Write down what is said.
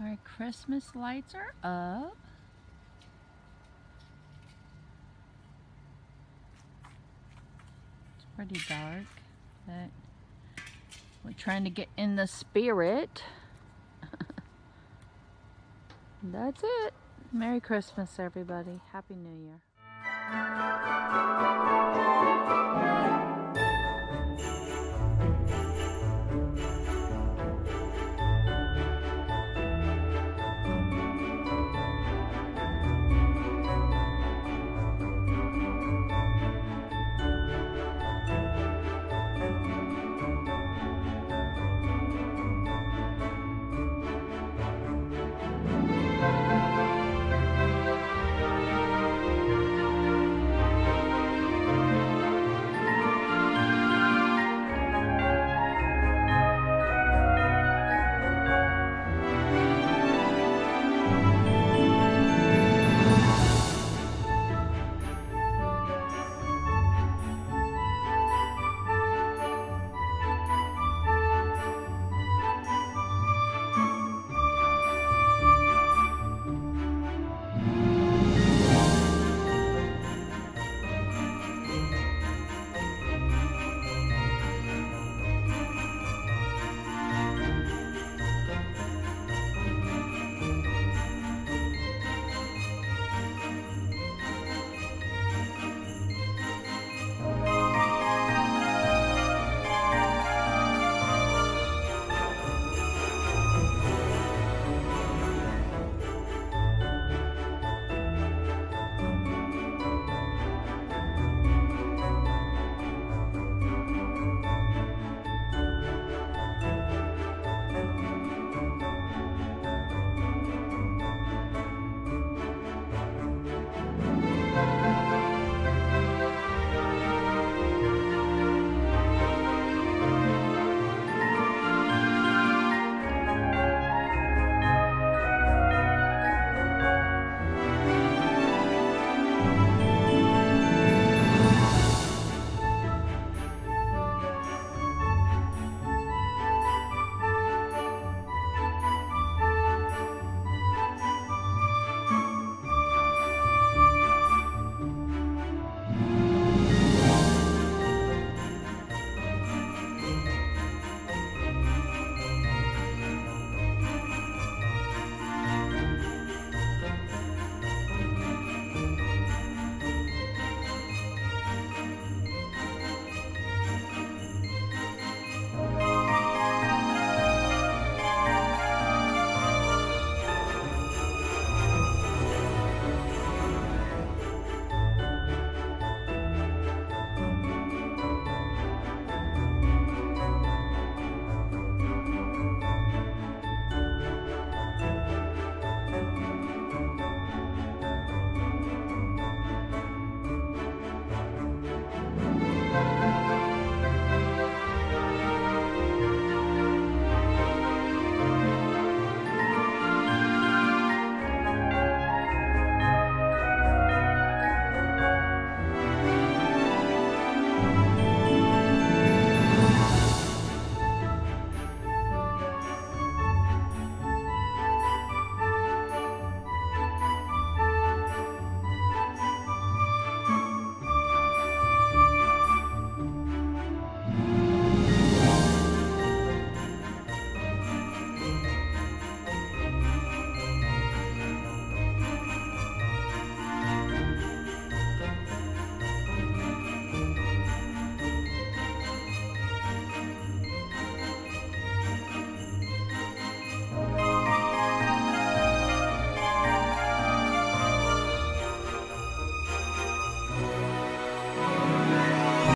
Our Christmas lights are up. It's pretty dark, but we're trying to get in the spirit. That's it. Merry Christmas, everybody. Happy New Year.